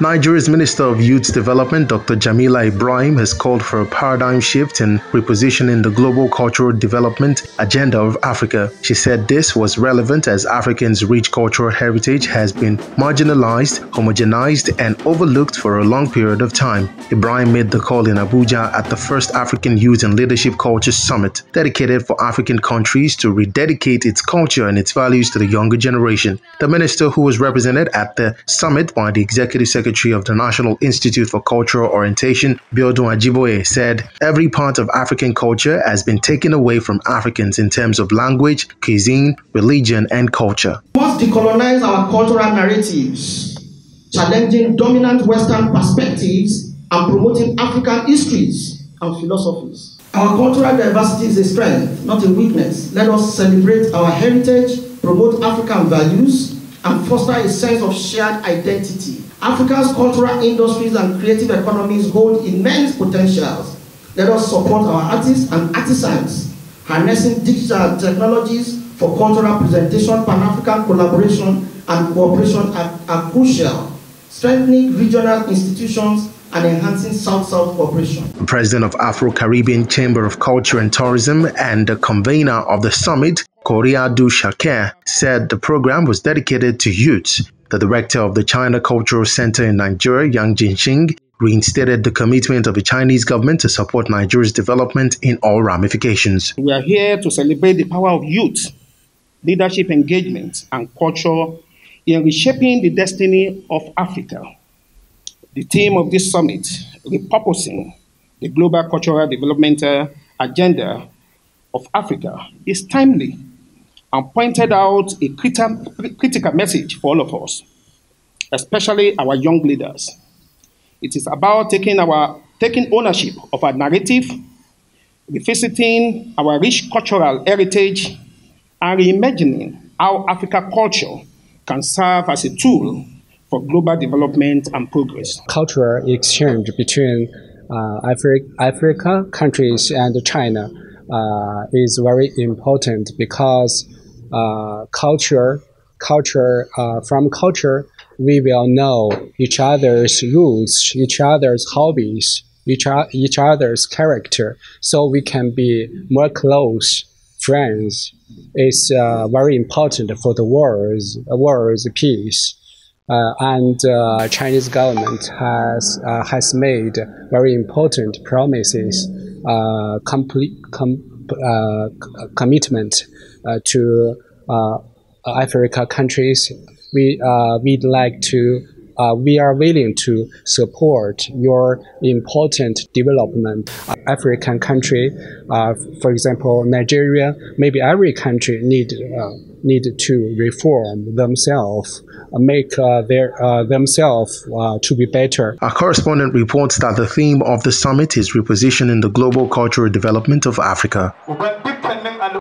Nigeria's Minister of Youth Development, Dr. Jamila Ibrahim, has called for a paradigm shift in repositioning the global cultural development agenda of Africa. She said this was relevant as Africans' rich cultural heritage has been marginalized, homogenized, and overlooked for a long period of time. Ibrahim made the call in Abuja at the first African Youth and Leadership Culture Summit, dedicated for African countries to rededicate its culture and its values to the younger generation. The minister, who was represented at the summit by the Executive Secretary of the National Institute for Cultural Orientation, Biodun Ajiboye, said every part of African culture has been taken away from Africans in terms of language, cuisine, religion, and culture. We must decolonize our cultural narratives, challenging dominant Western perspectives and promoting African histories and philosophies. Our cultural diversity is a strength, not a weakness. Let us celebrate our heritage, promote African values, and foster a sense of shared identity. Africa's cultural industries and creative economies hold immense potentials. Let us support our artists and artisans, harnessing digital technologies for cultural presentation. Pan-African collaboration and cooperation are crucial, strengthening regional institutions and enhancing South-South cooperation. The president of Afro-Caribbean Chamber of Culture and Tourism and the convener of the summit, Korya Dushakir, said the program was dedicated to youths. The director of the China Cultural Center in Nigeria, Yang Jinxing, reinstated the commitment of the Chinese government to support Nigeria's development in all ramifications. We are here to celebrate the power of youth, leadership engagement, and culture in reshaping the destiny of Africa. The theme of this summit, repurposing the global cultural development agenda of Africa, is timely and pointed out a critical message for all of us, especially our young leaders. It is about taking ownership of our narrative, revisiting our rich cultural heritage, and reimagining how African culture can serve as a tool for global development and progress. Cultural exchange between Africa countries and China is very important because from culture, we will know each other's roots, each other's hobbies, each other's character, so we can be more close friends. It's very important for the world's peace. And Chinese government has made very important promises, commitment to Africa countries. We are willing to support your important development. African country, for example, Nigeria, maybe every country need to reform themselves, make themselves to be better. Our correspondent reports that the theme of the summit is repositioning the global cultural development of Africa.